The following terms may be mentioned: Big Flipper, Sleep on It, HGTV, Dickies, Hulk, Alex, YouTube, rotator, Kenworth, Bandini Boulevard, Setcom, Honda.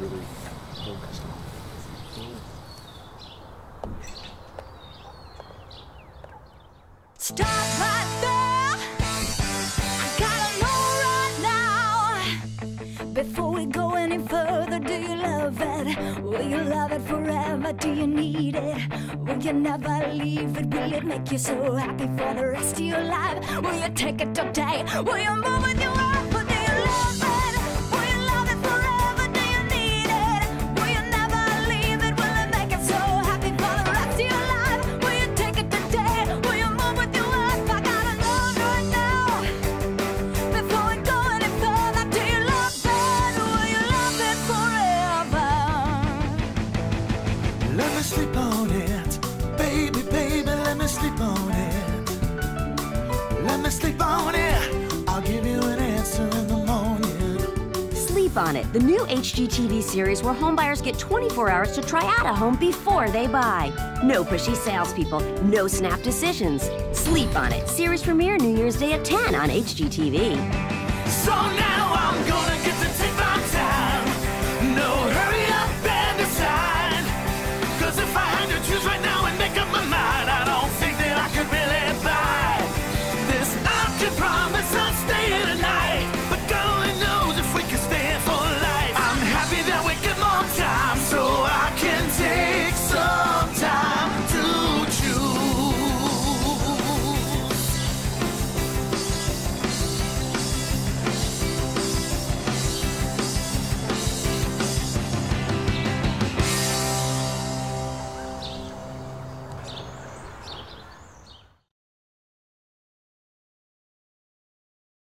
really focused on. Stop right there. I gotta know right now. Before we go any further, do you love it? Will you love it forever? Do you need it? Will you never leave it? Will it make you so happy for the rest of your life? Will you take it today? Will you move with your arms? But do you love it? Will you love it forever? Do you need it? Will you never leave it? Will it make it so happy for the rest of your life? Will you take it today? Will you move with your arms? I gotta know right now. Before we go any further, do you love it? Will you love it forever? Let me sleep on it. Baby, baby, let me sleep on it. Let me sleep on it. I'll give you an answer in the morning. Sleep on It, the new HGTV series where homebuyers get 24 hours to try out a home before they buy. No pushy salespeople, no snap decisions. Sleep on It, series premiere New Year's Day at 10 on HGTV. So now I'm going.